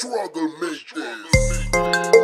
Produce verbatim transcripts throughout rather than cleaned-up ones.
Struggle Makers. The struggle. The struggle.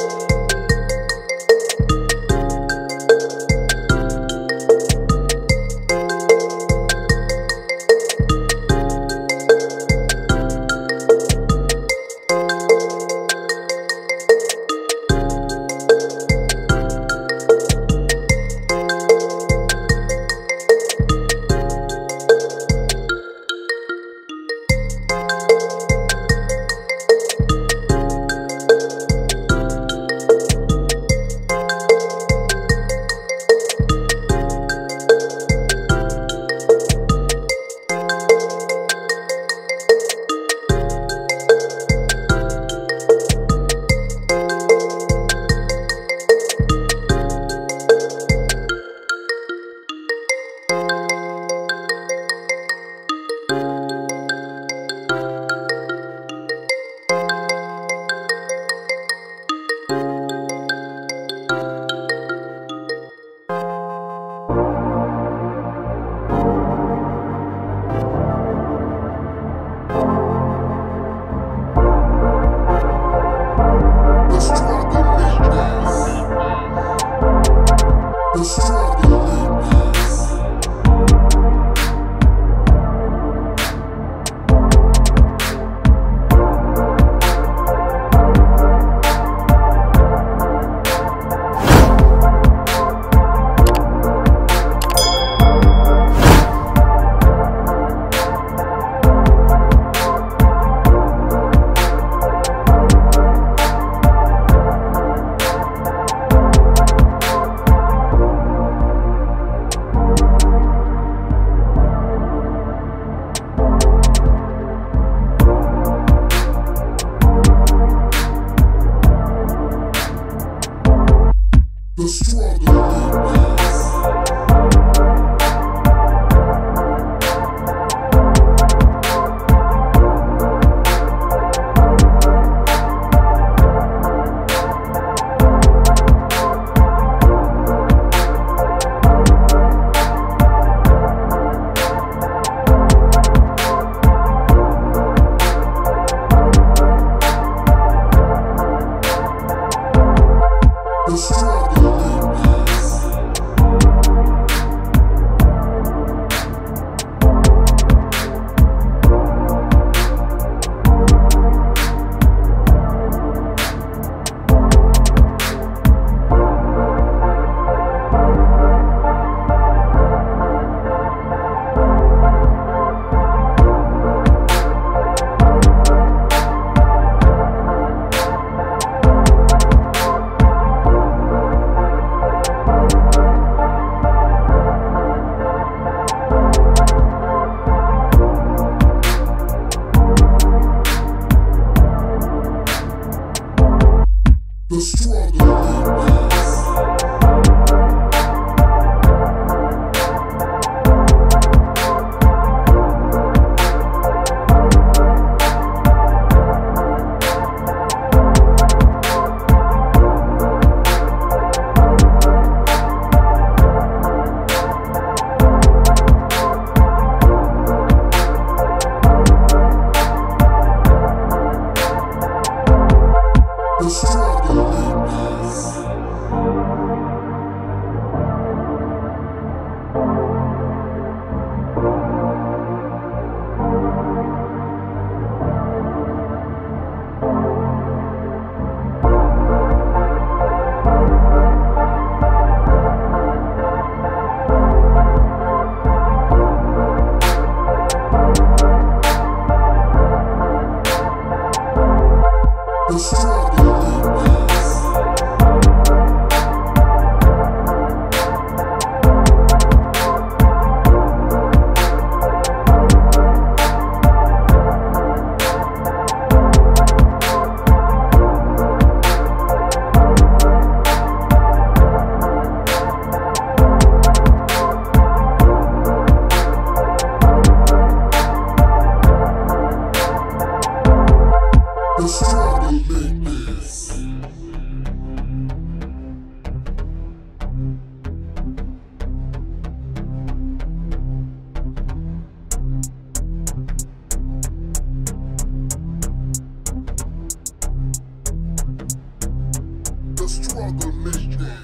Struggle niggas.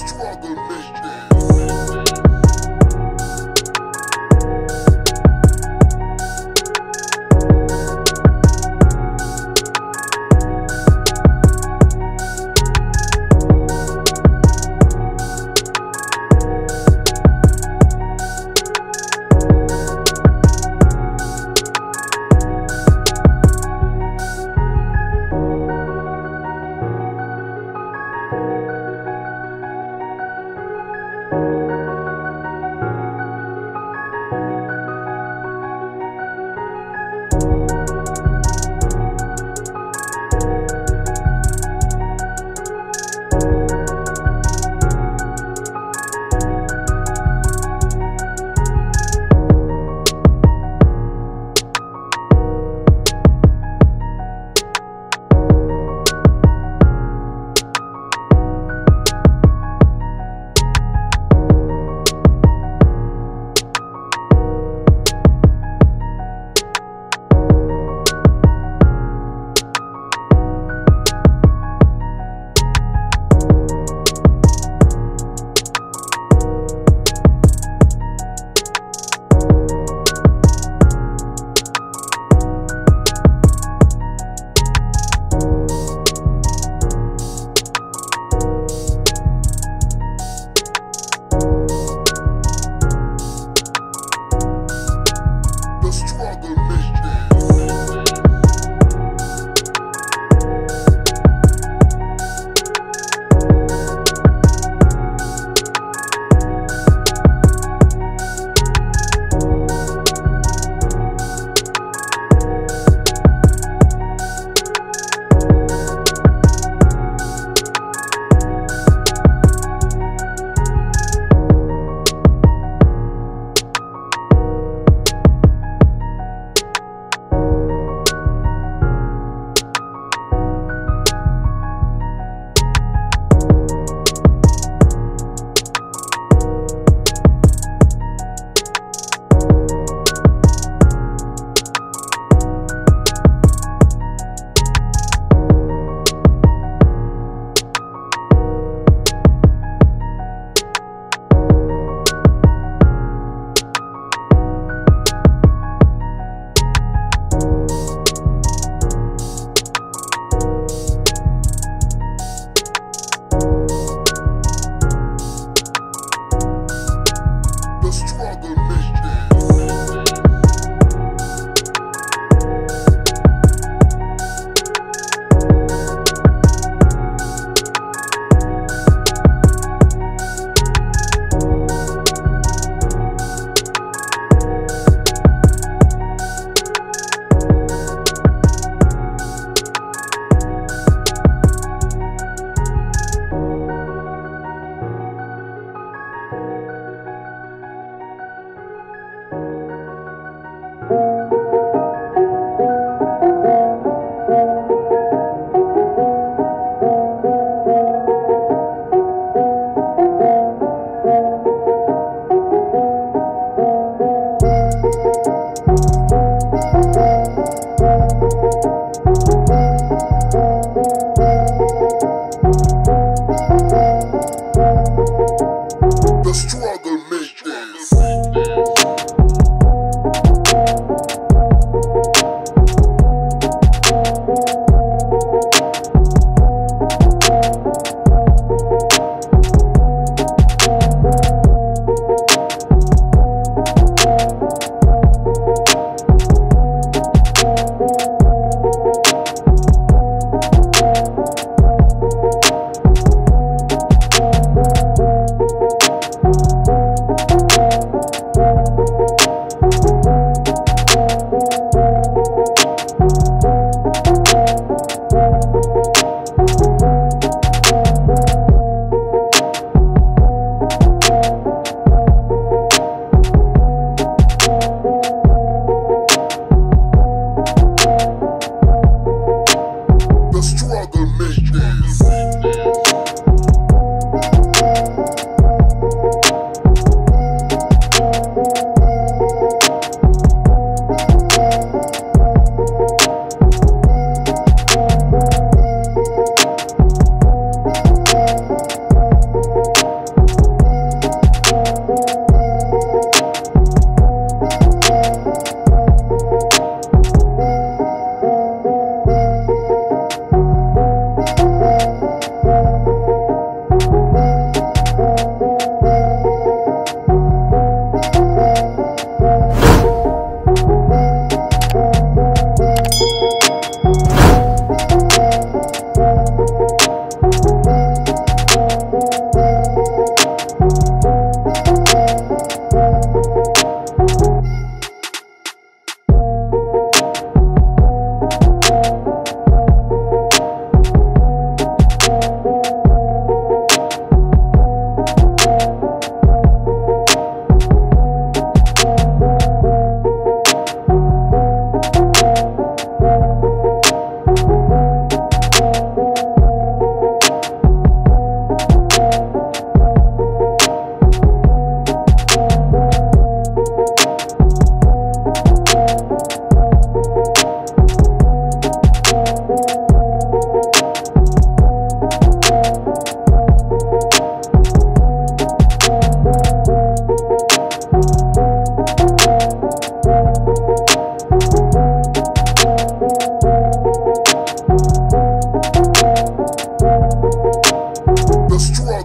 stronger nation. Bye.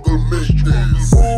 gonna make this.